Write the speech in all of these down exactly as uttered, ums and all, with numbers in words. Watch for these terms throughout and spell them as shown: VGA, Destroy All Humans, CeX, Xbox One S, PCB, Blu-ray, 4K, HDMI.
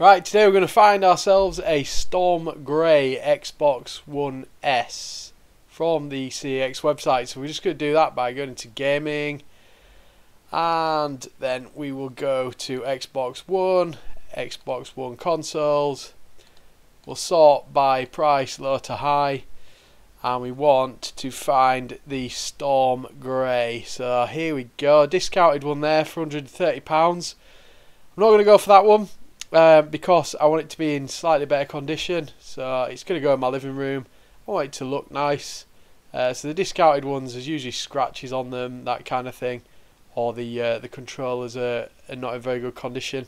Right, today we're going to find ourselves a Storm Grey Xbox One S from the CeX website. So we're just going to do that by going to gaming, and then we will go to Xbox One, Xbox One consoles. We'll sort by price, low to high, and we want to find the Storm Grey. So here we go, discounted one there for one hundred and thirty pounds. I'm not going to go for that one. Um, because I want it to be in slightly better condition, so it's going to go in my living room. I want it to look nice. Uh, so the discounted ones, there's usually scratches on them, that kind of thing, or the uh, the controllers are, are not in very good condition.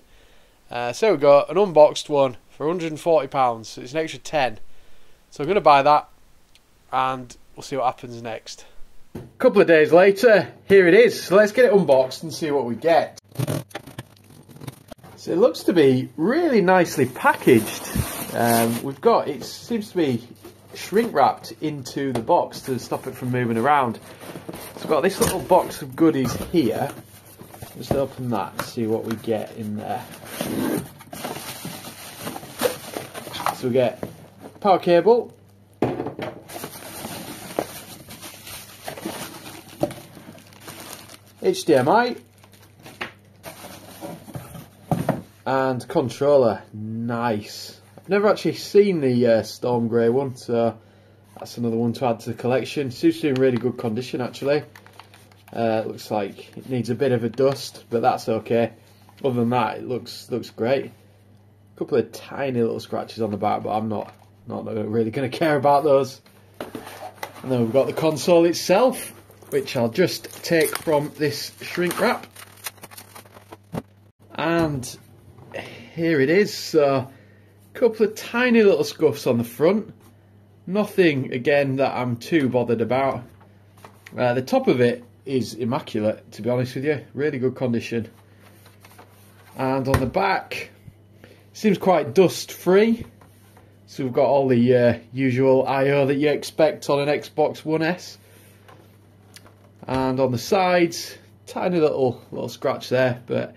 Uh, so we got an unboxed one for one hundred and forty pounds, so it's an extra ten. So I'm going to buy that, and we'll see what happens next. A couple of days later, here it is. So let's get it unboxed and see what we get. So it looks to be really nicely packaged. Um, we've got, it seems to be shrink wrapped into the box to stop it from moving around. So we've got this little box of goodies here. Just open that and see what we get in there. So we get power cable, H D M I, and controller. Nice. I've never actually seen the uh, Storm Grey one, so that's another one to add to the collection. Seems to be in really good condition actually. Uh, looks like it needs a bit of a dust, but that's okay. Other than that, it looks looks great. A couple of tiny little scratches on the back, but I'm not not really going to care about those. And then we've got the console itself, which I'll just take from this shrink wrap. And here it is. So a couple of tiny little scuffs on the front, nothing again that I'm too bothered about. Uh, the top of it is immaculate, to be honest with you, really good condition. And on the back, seems quite dust free, so we've got all the uh, usual I O that you expect on an Xbox One S. And on the sides, tiny little little scratch there, but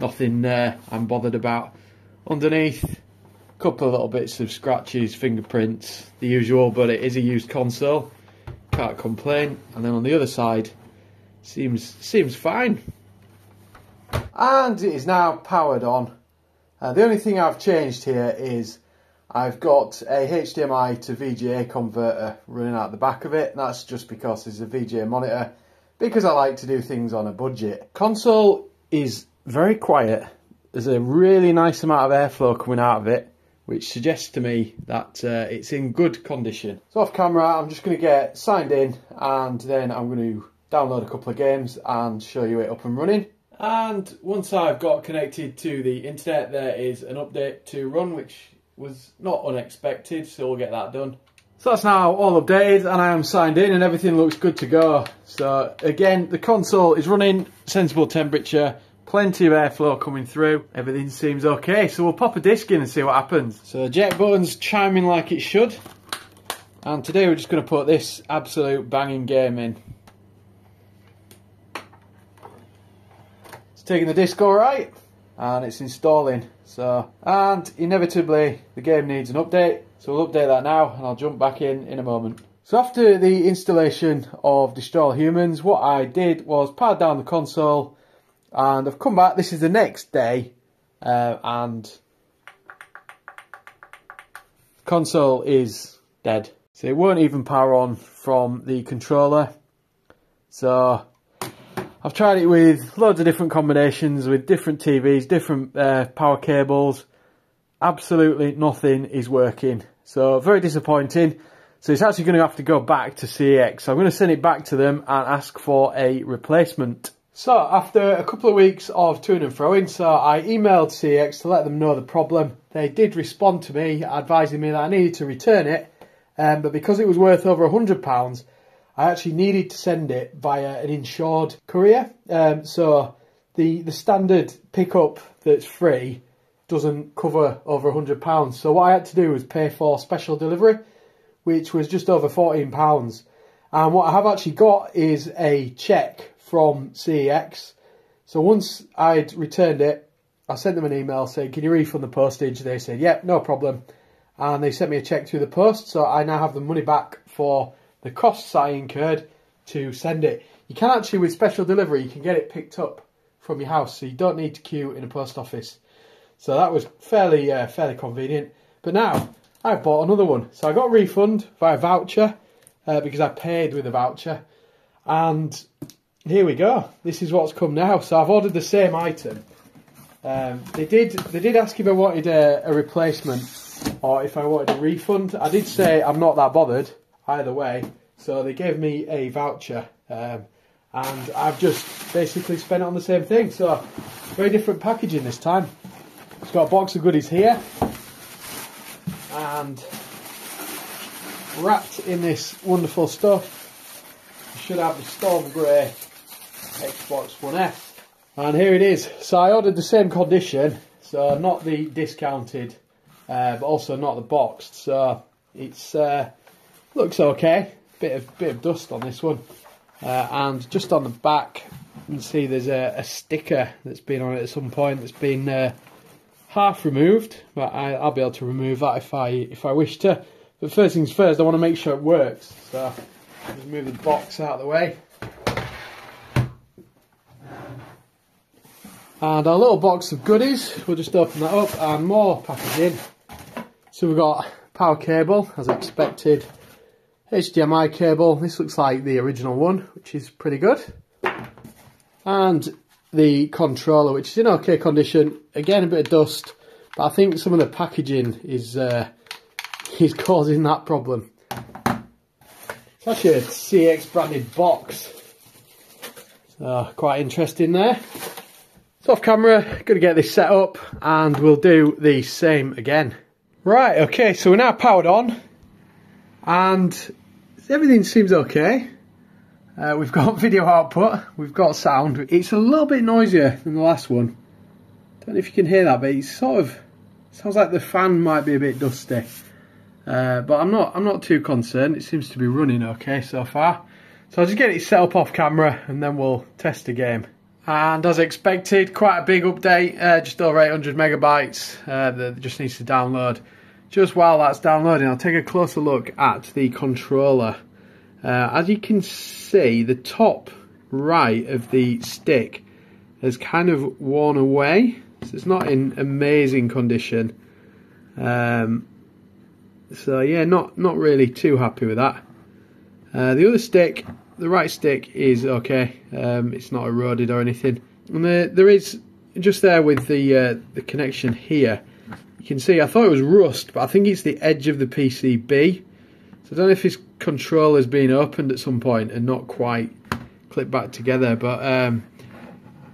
nothing uh, I'm bothered about. Underneath, a couple of little bits of scratches, fingerprints, the usual, but it is a used console, can't complain. And then on the other side, seems seems fine. And it is now powered on. Uh, the only thing I've changed here is I've got a H D M I to V G A converter running out the back of it. And that's just because it's a V G A monitor, because I like to do things on a budget. Console is very quiet. There's a really nice amount of airflow coming out of it, which suggests to me that uh, it's in good condition. So off camera, I'm just going to get signed in, and then I'm going to download a couple of games and show you it up and running. And once I've got connected to the internet, there is an update to run, which was not unexpected, so we'll get that done. So that's now all updated, and I am signed in, and everything looks good to go. So again, the console is running, sensible temperature, plenty of airflow coming through, everything seems okay. So we'll pop a disc in and see what happens. So the eject button's chiming like it should, and today we're just going to put this absolute banging game in. It's taking the disc alright, and it's installing. So, and inevitably the game needs an update, so we'll update that now, and I'll jump back in in a moment. So after the installation of Destroy All Humans, what I did was powered down the console, and I've come back. This is the next day, uh, and the console is dead. So it won't even power on from the controller. So I've tried it with loads of different combinations, with different T Vs, different uh, power cables. Absolutely nothing is working. So very disappointing. So it's actually going to have to go back to CeX. So I'm going to send it back to them and ask for a replacement. So after a couple of weeks of to and fro-ing, so I emailed CeX to let them know the problem. They did respond to me, advising me that I needed to return it, um, but because it was worth over one hundred pounds, I actually needed to send it via an insured courier. Um, so the, the standard pickup that's free doesn't cover over one hundred pounds. So what I had to do was pay for special delivery, which was just over fourteen pounds. And what I have actually got is a cheque from CeX. So once I'd returned it, I sent them an email saying, can you refund the postage? They said, yeah, no problem. And they sent me a cheque through the post, so I now have the money back for the costs I incurred to send it. You can actually, with special delivery, you can get it picked up from your house, so you don't need to queue in a post office. So that was fairly uh, fairly convenient. But now, I bought another one. So I got a refund via voucher, uh, because I paid with a voucher. And here we go. This is what's come now. So I've ordered the same item. Um, they did they did ask if I wanted a, a replacement or if I wanted a refund. I did say I'm not that bothered either way, so they gave me a voucher, um, and I've just basically spent it on the same thing. So very different packaging this time. It's got a box of goodies here, and wrapped in this wonderful stuff you should have the Storm Grey Xbox One S. And here it is. So I ordered the same condition, so not the discounted, uh, but also not the boxed. So it's uh, looks okay. Bit of bit of dust on this one, uh, and just on the back, you can see there's a, a sticker that's been on it at some point. That's been uh, half removed, but I, I'll be able to remove that if I if I wish to. But first things first, I want to make sure it works. So just move the box out of the way. And our little box of goodies, we'll just open that up, and more packaging. So we've got power cable, as expected. H D M I cable, this looks like the original one, which is pretty good. And the controller, which is in okay condition. Again, a bit of dust, but I think some of the packaging is uh, is causing that problem. It's actually a CeX branded box. So, quite interesting there. So off camera, going to get this set up and we'll do the same again. Right, okay, so we're now powered on and everything seems okay. Uh, we've got video output, we've got sound. It's a little bit noisier than the last one. Don't know if you can hear that, but it's sort of sounds like the fan might be a bit dusty. Uh, but I'm not I'm not too concerned. It seems to be running okay so far. So I'll just get it set up off camera and then we'll test the game. And as expected, quite a big update, uh, just over eight hundred megabytes uh, that just needs to download. Just while that's downloading, I'll take a closer look at the controller. Uh, as you can see, the top right of the stick has kind of worn away, so it's not in amazing condition. Um, so yeah, not, not really too happy with that. Uh, the other stick, the right stick, is okay. Um, it's not eroded or anything. And there, there is just there with the uh, the connection here. You can see I thought it was rust, but I think it's the edge of the P C B. So I don't know if this controller has been opened at some point and not quite clipped back together. But um,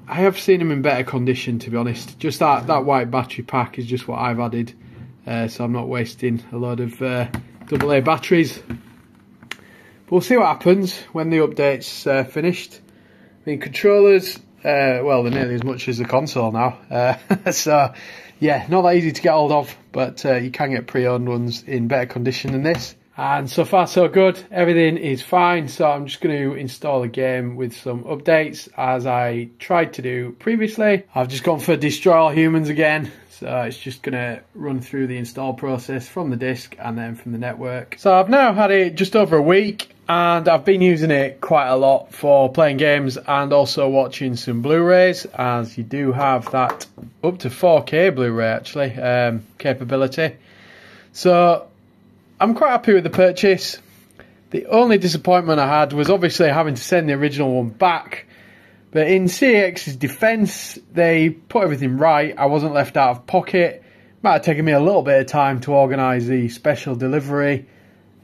I have seen them in better condition, to be honest. Just that that white battery pack is just what I've added, uh, so I'm not wasting a load of uh, double A batteries. We'll see what happens when the update's uh, finished. I mean, controllers, uh, well, they're nearly as much as the console now. Uh, so, yeah, not that easy to get hold of, but uh, you can get pre-owned ones in better condition than this. And so far, so good. Everything is fine. So I'm just going to install the game with some updates, as I tried to do previously. I've just gone for Destroy All Humans again. So it's just going to run through the install process from the disk and then from the network. So I've now had it just over a week. And I've been using it quite a lot for playing games and also watching some Blu-rays, as you do have that up to four K Blu-ray actually um, capability. So I'm quite happy with the purchase. The only disappointment I had was obviously having to send the original one back. But in CeX's defence, they put everything right. I wasn't left out of pocket. Might have taken me a little bit of time to organise the special delivery,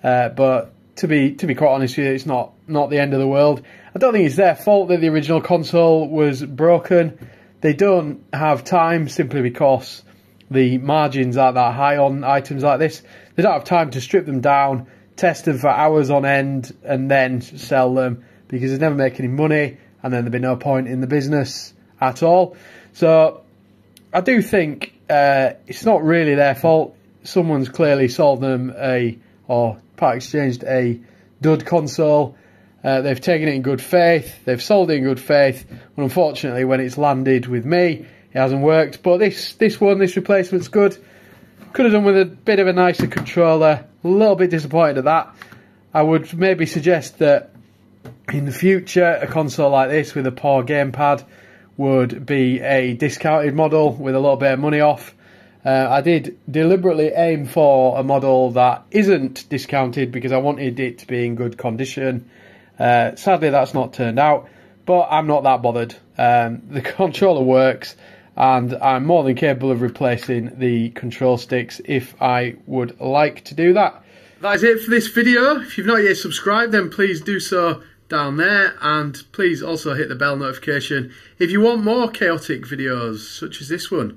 uh, but To be to be quite honest with you, it's not not the end of the world. I don't think it's their fault that the original console was broken. They don't have time, simply because the margins are that high on items like this. They don't have time to strip them down, test them for hours on end, and then sell them, because they never make any money, and then there'd be no point in the business at all. So I do think uh, it's not really their fault. Someone's clearly sold them a or part exchanged a dud console. Uh, they've taken it in good faith, they've sold it in good faith, but unfortunately when it's landed with me it hasn't worked. But this this one, this replacement's good. Could have done with a bit of a nicer controller. A little bit disappointed at that. I would maybe suggest that in the future, a console like this with a poor gamepad would be a discounted model with a little bit of money off. Uh, I did deliberately aim for a model that isn't discounted because I wanted it to be in good condition. Uh, sadly, that's not turned out, but I'm not that bothered. Um, the controller works, and I'm more than capable of replacing the control sticks if I would like to do that. That is it for this video. If you've not yet subscribed, then please do so down there, and please also hit the bell notification if you want more chaotic videos such as this one.